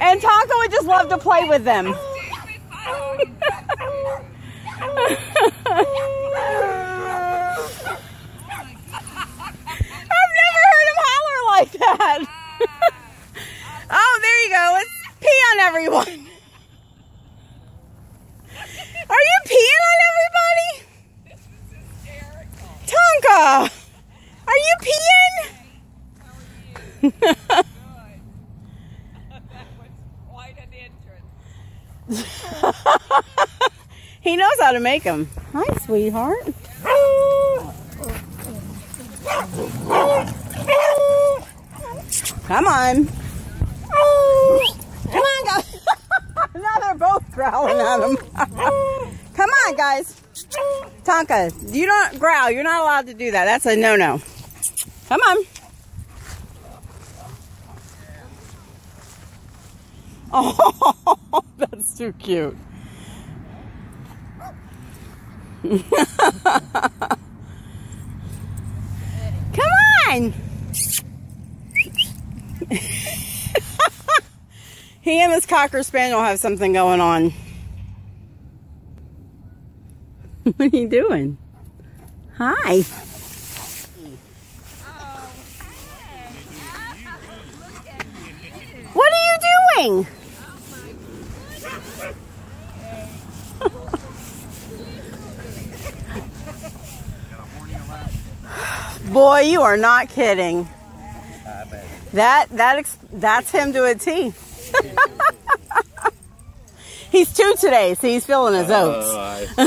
And Tonka would just love to play with them. That. Oh, there you go. Let's pee on everyone. Are you peeing on everybody? This is hysterical. Tonka, are you peeing? Hey, how are you? Good. That was quite an entrance. He knows how to make them. Hi, sweetheart. Come on. Oh. Come on, guys. Now they're both growling at them. Come on, guys. Tonka, you don't growl. You're not allowed to do that. That's a no-no. Come on. Oh, that's too cute. Come on. He and his Cocker Spaniel have something going on. What are you doing? Hi. What are you doing? Boy, you are not kidding. That's him to a T. He's two today, so he's feeling his oats. Woo!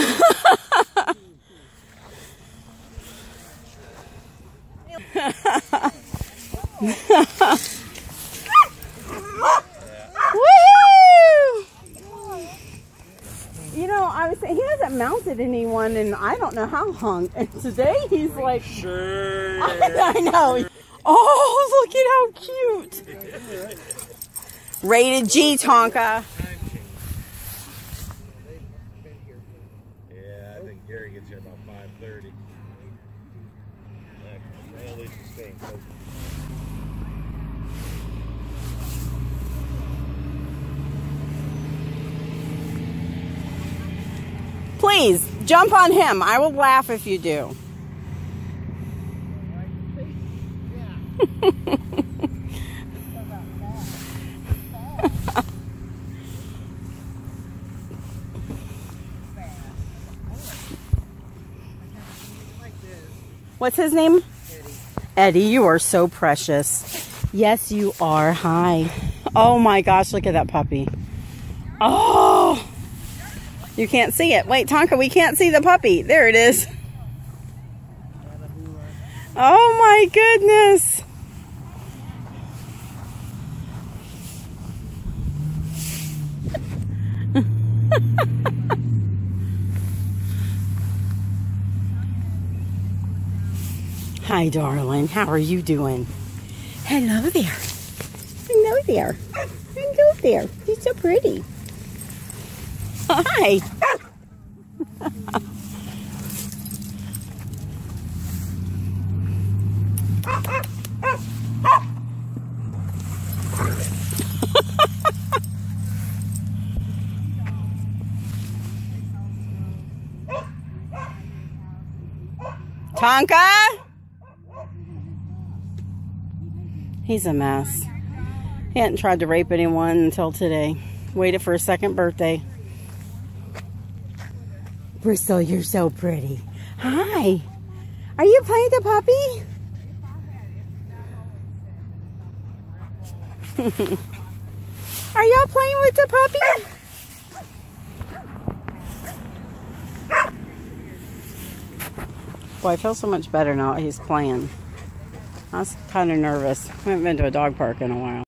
You know, I was saying he hasn't mounted anyone, and I don't know how long. And today he's like, sure. I know. Oh, look at how cute. Rated G, Tonka. Yeah, I think Gary gets here about 5:30. Please, jump on him. I will laugh if you do. What's his name? Eddie. Eddie, you are so precious. Yes, you are. Hi. Oh my gosh, look at that puppy. Oh, you can't see it. Wait, Tonka, we can't see the puppy. There it is. Oh my goodness. Hi, darling. How are you doing? Hello there. Hello there. Hello there. You're so pretty. Hi. Tonka? He's a mess. He hadn't tried to rape anyone until today. Waited for his second birthday. Bristol, you're so pretty. Hi. Are you playing the puppy? Are y'all playing with the puppy? Boy, I feel so much better now that he's playing. I was kind of nervous. I haven't been to a dog park in a while.